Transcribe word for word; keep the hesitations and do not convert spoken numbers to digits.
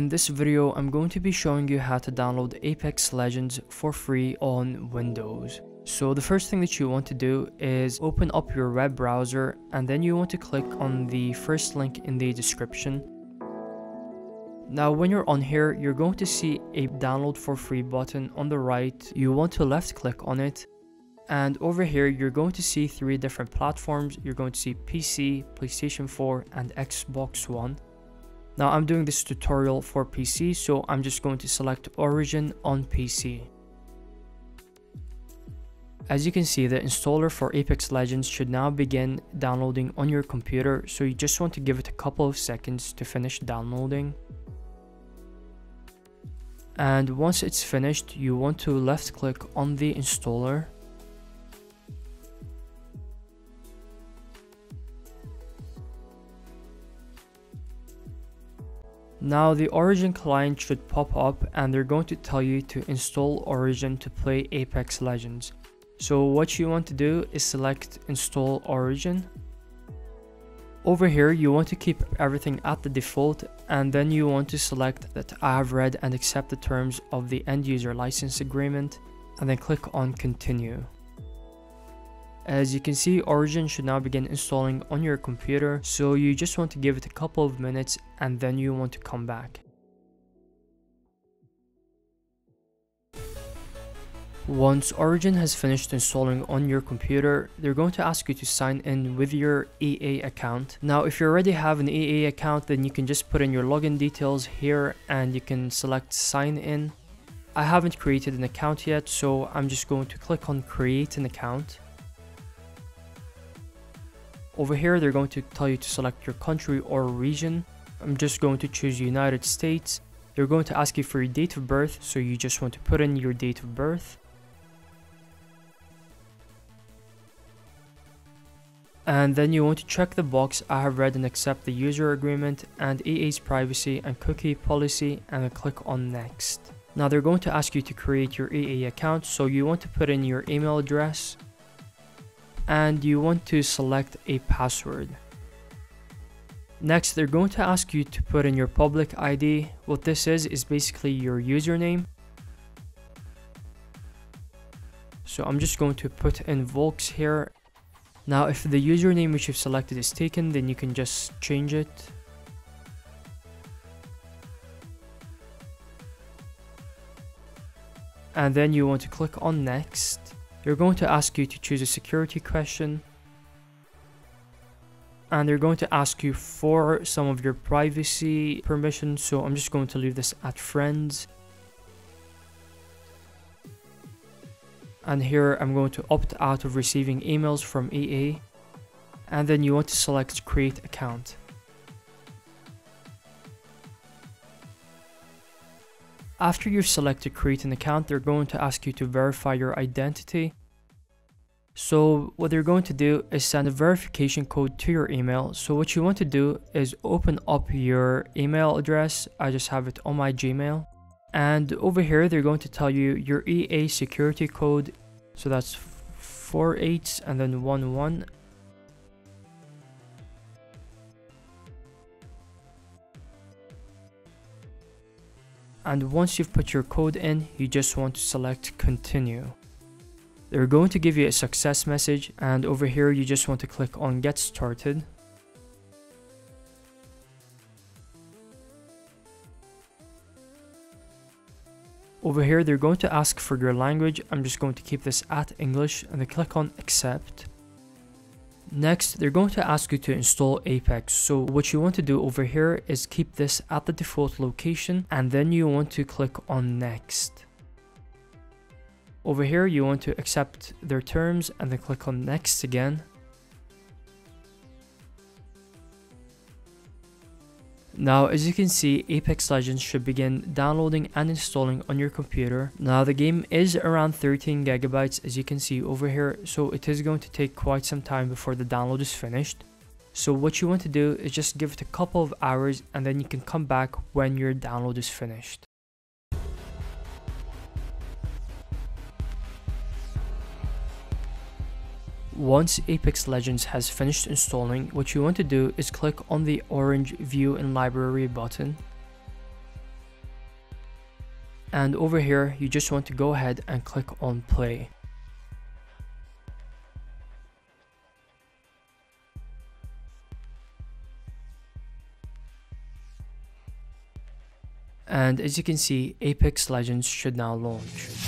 In this video, I'm going to be showing you how to download Apex Legends for free on Windows. So the first thing that you want to do is open up your web browser, and then you want to click on the first link in the description. Now when you're on here, you're going to see a download for free button on the right. You want to left click on it, and over here you're going to see three different platforms. You're going to see P C, PlayStation four, and Xbox One. Now I'm doing this tutorial for P C, so I'm just going to select Origin on P C. As you can see, the installer for Apex Legends should now begin downloading on your computer, so you just want to give it a couple of seconds to finish downloading. And once it's finished, you want to left click on the installer. Now the Origin client should pop up, and they're going to tell you to install Origin to play Apex Legends. So what you want to do is select Install Origin. Over here you want to keep everything at the default, and then you want to select that I have read and accept the terms of the end user license agreement, and then click on Continue. As you can see, Origin should now begin installing on your computer, so you just want to give it a couple of minutes, and then you want to come back. Once Origin has finished installing on your computer, they're going to ask you to sign in with your E A account. Now if you already have an E A account, then you can just put in your login details here, and you can select sign in. I haven't created an account yet, so I'm just going to click on create an account. Over here they're going to tell you to select your country or region. I'm just going to choose United States. They're going to ask you for your date of birth, so you just want to put in your date of birth. And then you want to check the box I have read and accept the user agreement and E A's privacy and cookie policy, and then click on next. Now they're going to ask you to create your E A account, so you want to put in your email address, and you want to select a password. Next, they're going to ask you to put in your public I D. What this is is basically your username. So I'm just going to put in Volks here. Now if the username which you've selected is taken, then you can just change it. And then you want to click on next. They're going to ask you to choose a security question, and they're going to ask you for some of your privacy permissions, so I'm just going to leave this at friends. And here I'm going to opt out of receiving emails from E A, and then you want to select create account. After you've selected create an account, they're going to ask you to verify your identity. So what they're going to do is send a verification code to your email. So what you want to do is open up your email address. I just have it on my Gmail. And over here, they're going to tell you your E A security code. So that's four eights and then one one. And once you've put your code in, you just want to select continue. They're going to give you a success message, and over here you just want to click on get started. Over here they're going to ask for your language. I'm just going to keep this at English, and then click on accept. Next, they're going to ask you to install Apex. So what you want to do over here is keep this at the default location, and then you want to click on next. Over here you want to accept their terms, and then click on next again. Now as you can see, Apex Legends should begin downloading and installing on your computer. Now the game is around thirteen gigabytes, as you can see over here, so it is going to take quite some time before the download is finished. So what you want to do is just give it a couple of hours, and then you can come back when your download is finished. Once Apex Legends has finished installing, what you want to do is click on the orange View in Library button. and over here you just want to go ahead and click on play. And as you can see, Apex Legends should now launch.